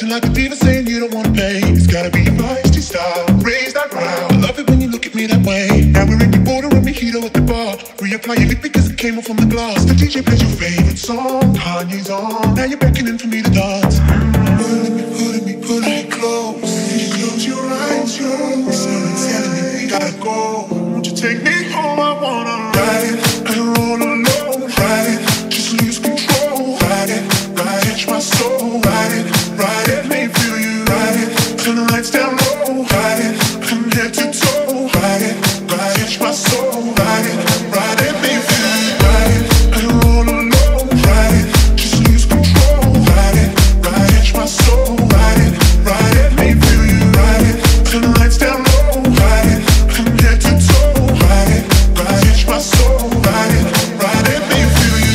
acting like a diva saying you don't wanna pay. It's gotta be your feisty style, raise that round. I love it when you look at me that way. Now we're in the border and mojito at the bar. Reapply your lip because it came off on the glass. The DJ plays your favorite song, Kanye's on. Now you're beckoning for me to dance. Put me close. Close your eyes, your eyes. Someone's telling me we gotta go. Won't you take me home? I wanna ride it and roll alone. Ride it, just lose control. Ride it, ride it, my soul. Ride it, make me feel you. Ride it, turn the lights down low. Ride it, from head to toe. Ride it, my soul. Ride it, make me feel you. Ride it and roll alone. Ride it, just lose control. Ride it, my soul. Ride it, make me feel you. Ride it, turn the lights down low. Ride it, from head to toe. Ride it, my soul. Ride it, make me feel you.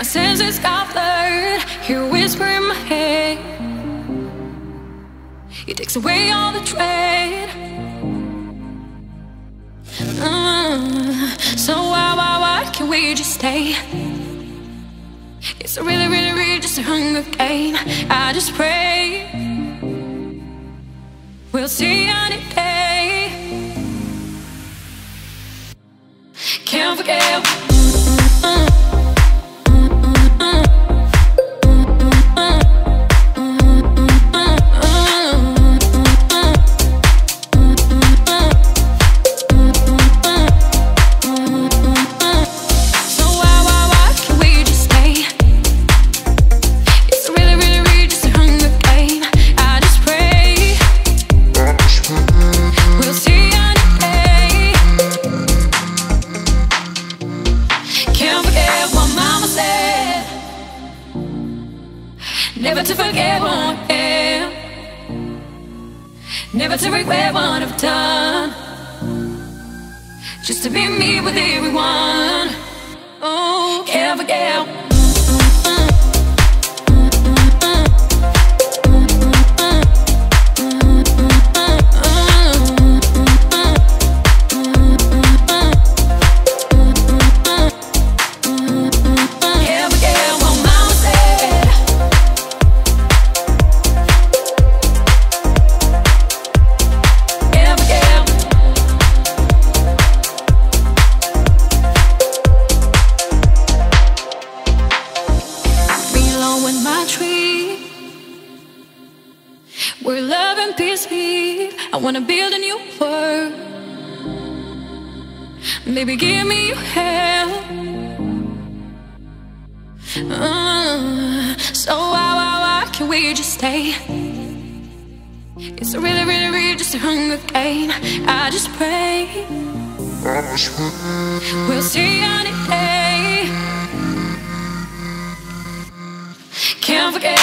My senses got blurred, hear a whisper in my head. It takes away all the dread. So why can't we just stay? It's a really just a hunger game. I just pray we'll see on a day. Can't forget. Never to forget what I am, never to regret what I've done, just to be me with everyone. Oh, can't forget. Where love and peace meet, I wanna build a new world. Baby, give me your help. So why can't we just stay? It's a really just a hunger game. I just pray we'll see on a day. Can't forget.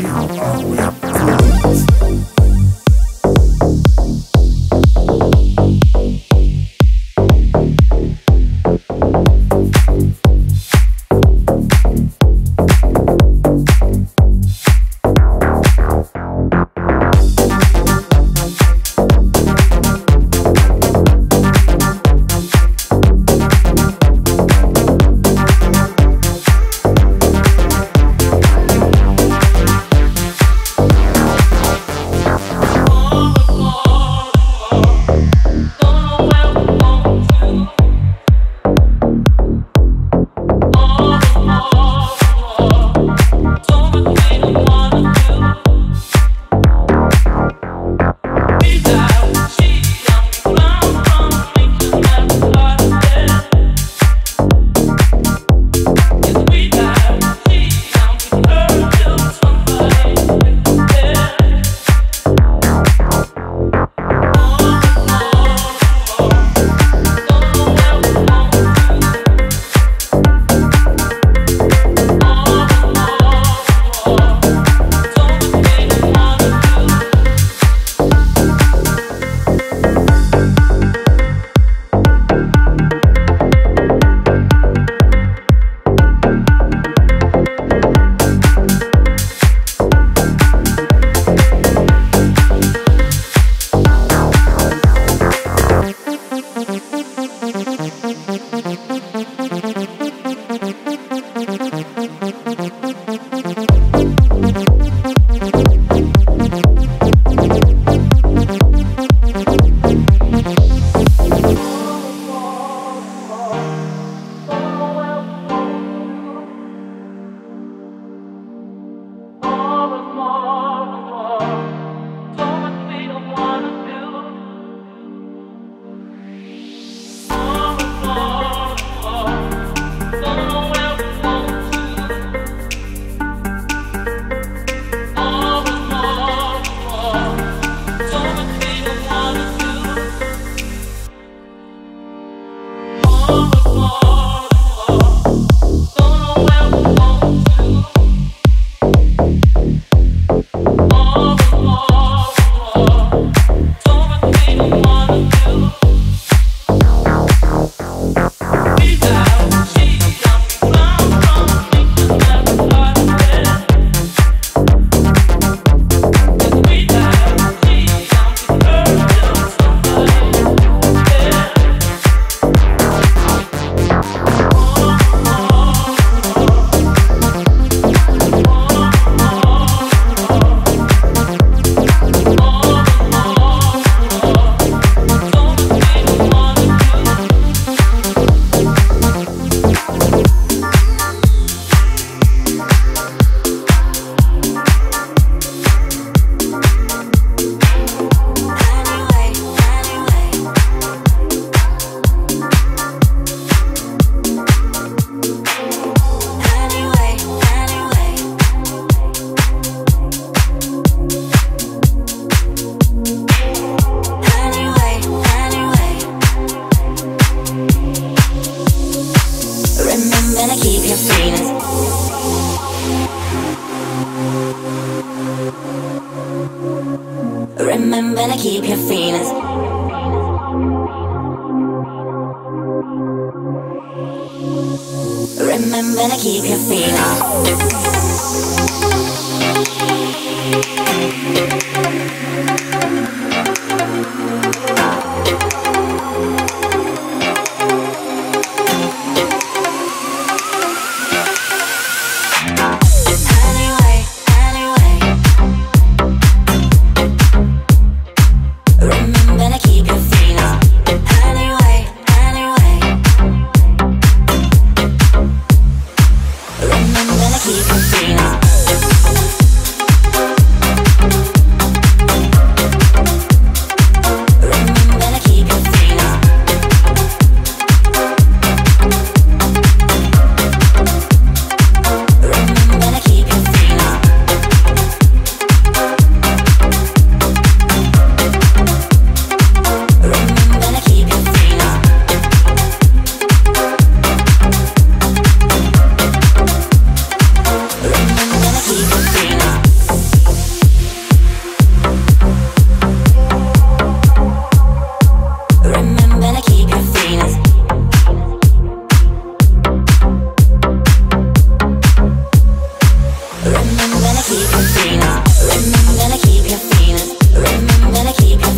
Keep your feelings. Remember to keep your feelings. Remember to keep your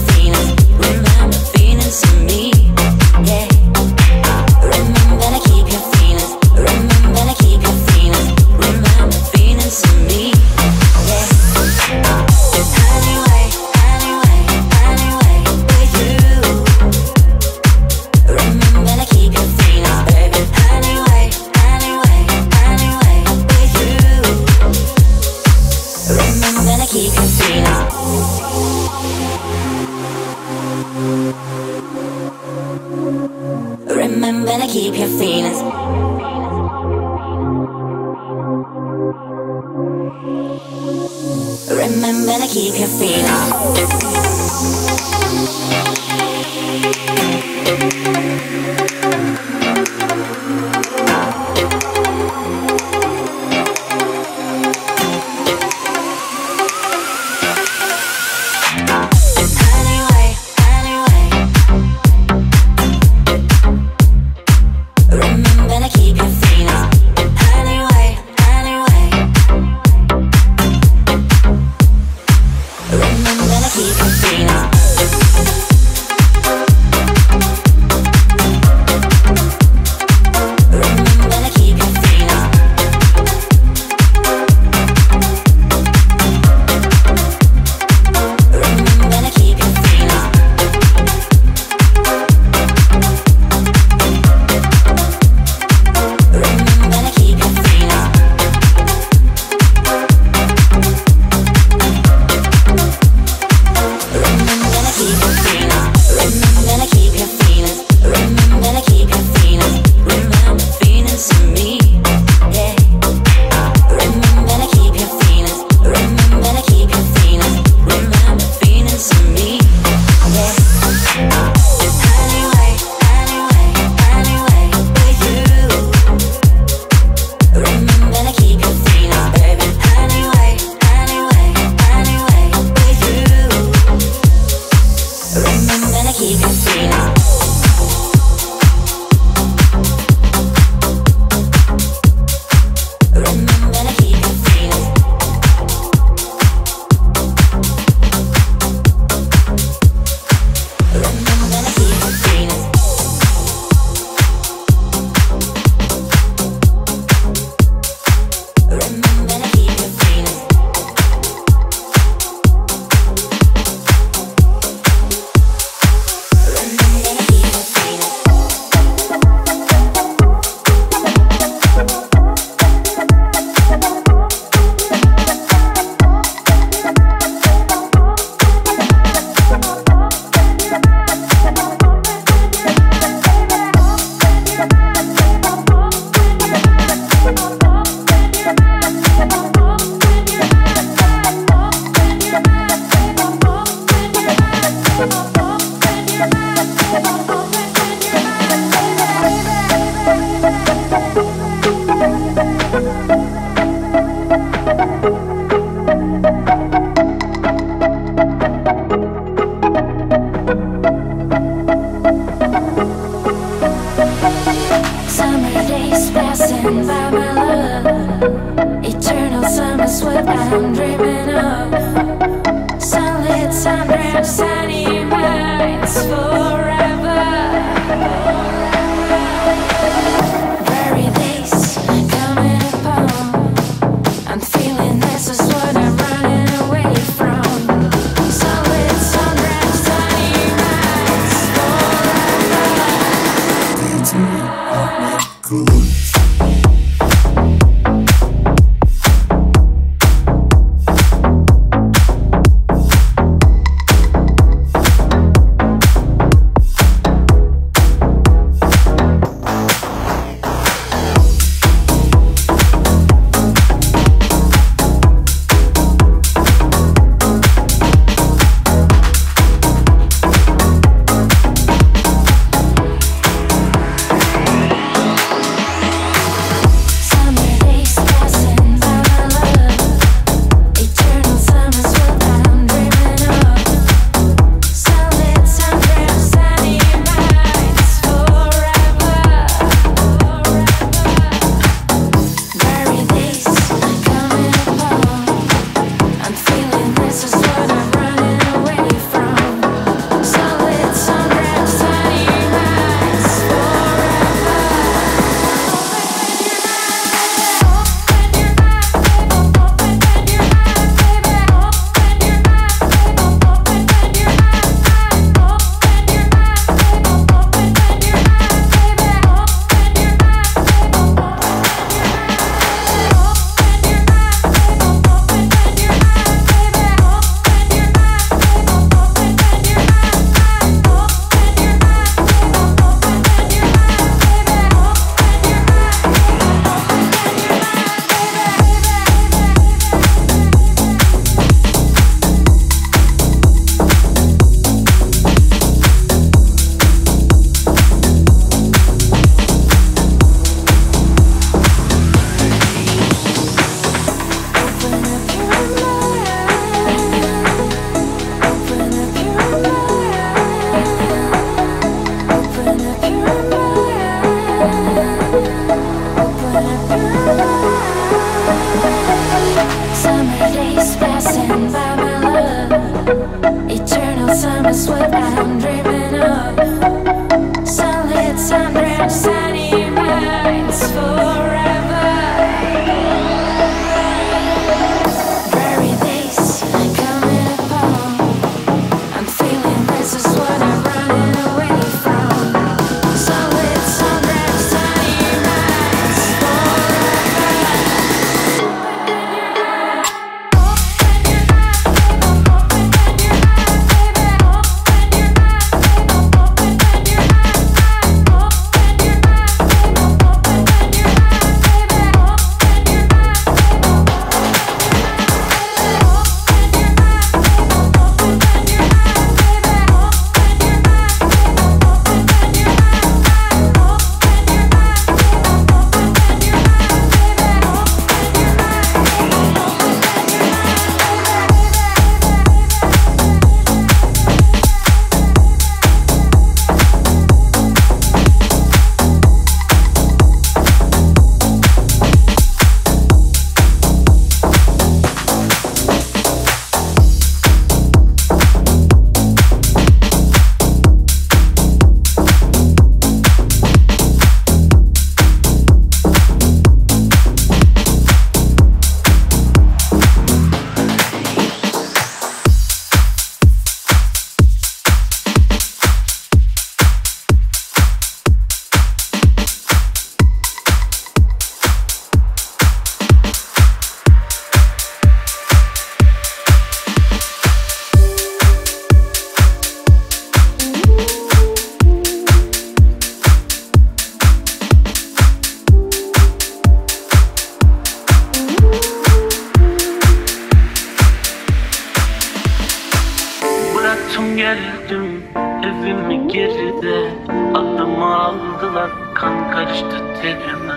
Geldim evime geride, adımı aldılar, kan karıştı terime.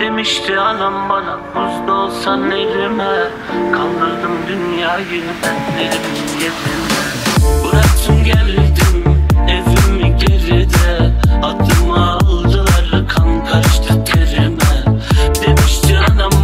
Demişti anam bana, buzda olsan erime. Kaldırdım dünyayı benlerimin yerine. Bıraktım geldim evimi geride, adımı aldılar, kan karıştı terime. Demişti anam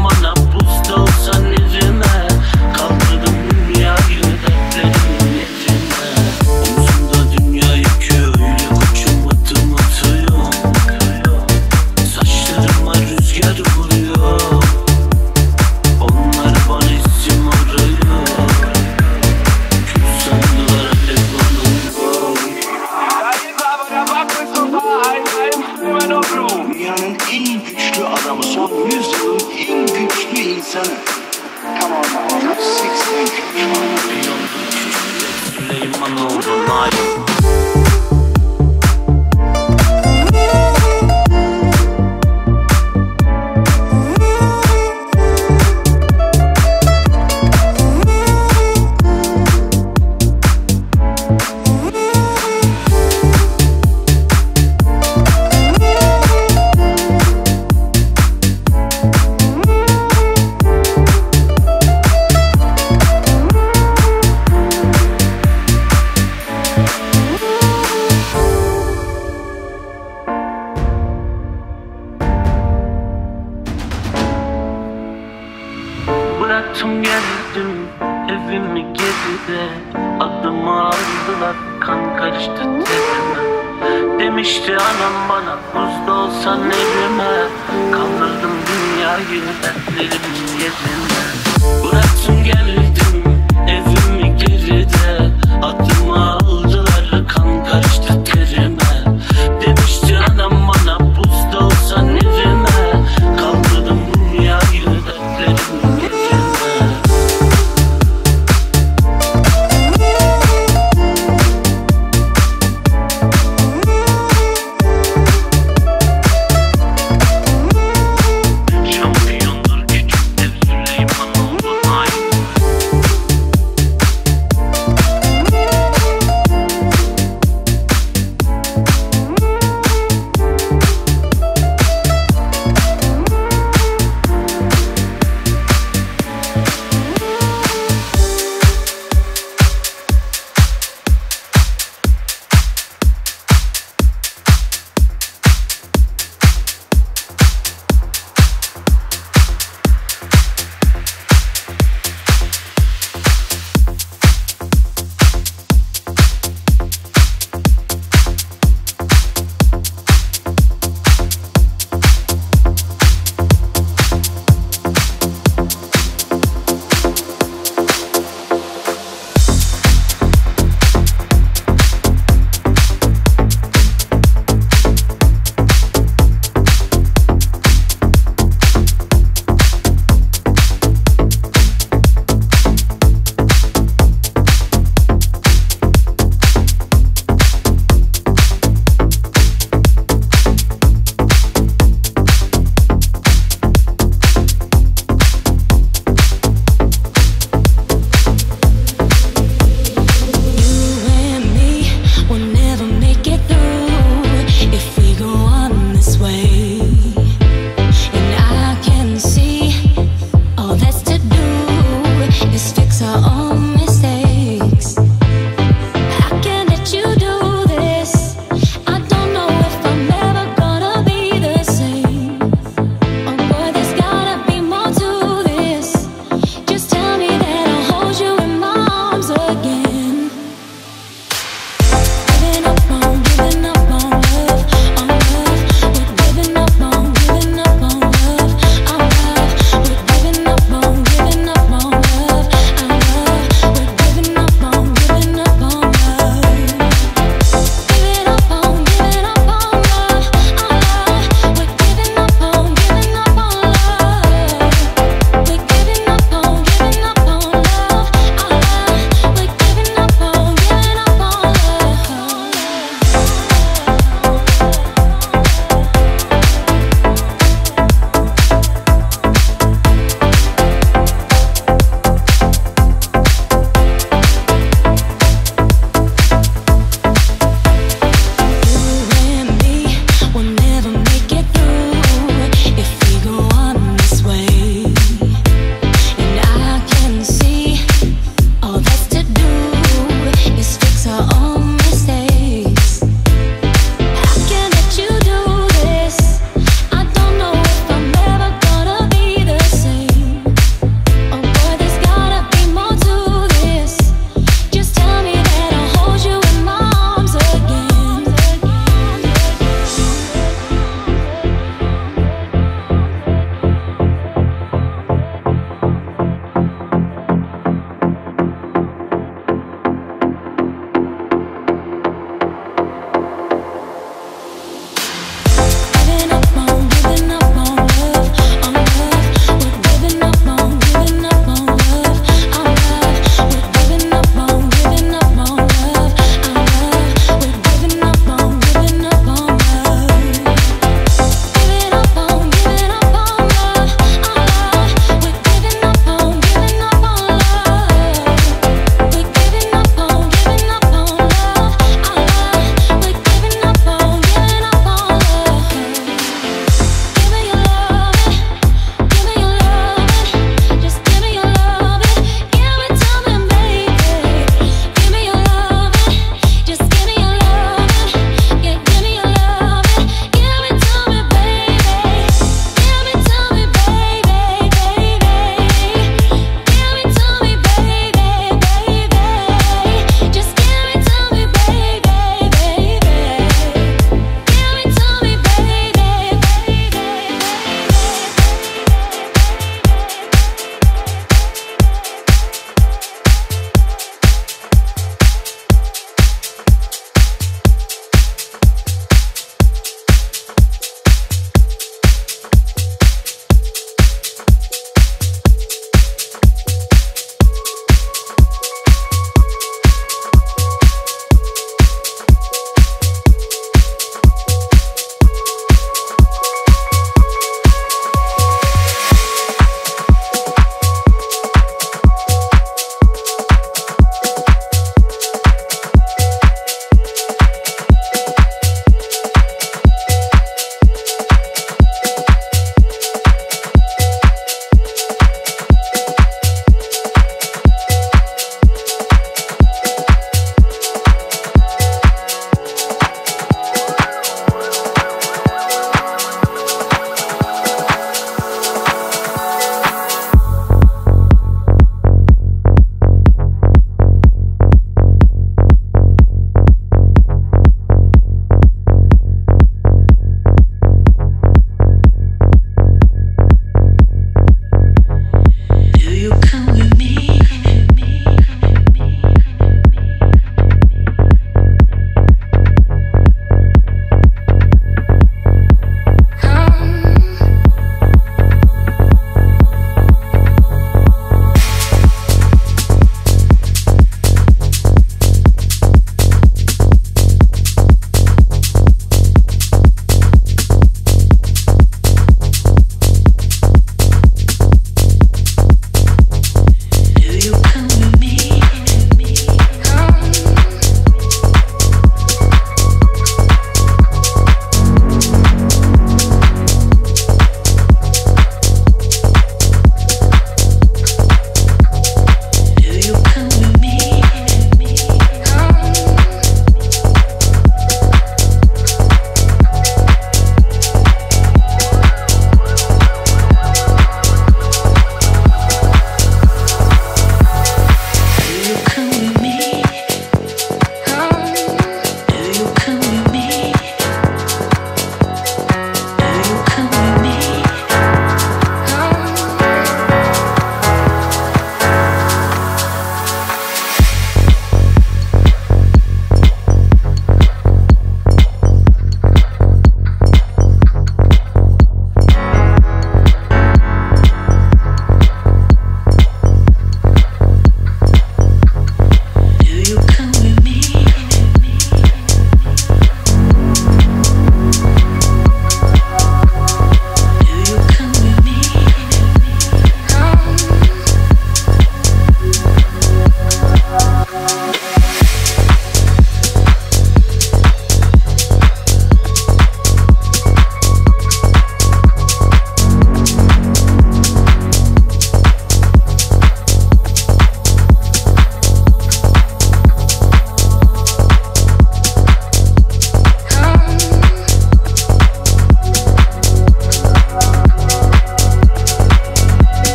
bana, buzda olsan erime. Kaldırdım dünyayı benlerimin yerine.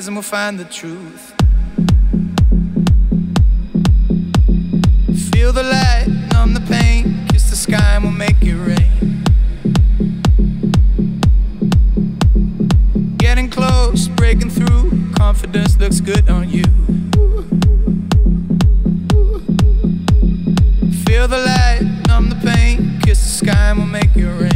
And we'll find the truth. Feel the light, numb the pain, kiss the sky and we'll make it rain. Getting close, breaking through, confidence looks good on you. Feel the light, numb the pain, kiss the sky and we'll make it rain.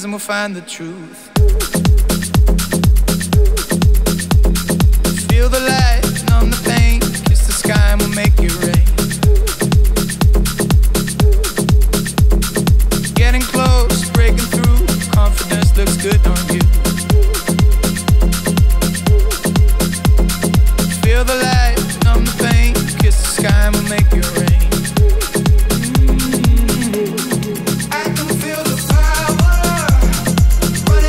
And we'll find the truth. Feel the light, numb the pain, kiss the sky and we'll make it rain. Getting close, breaking through, confidence looks good on you. Feel the light, numb the pain, kiss the sky and we'll make it rain. I can feel the power. But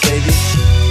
baby.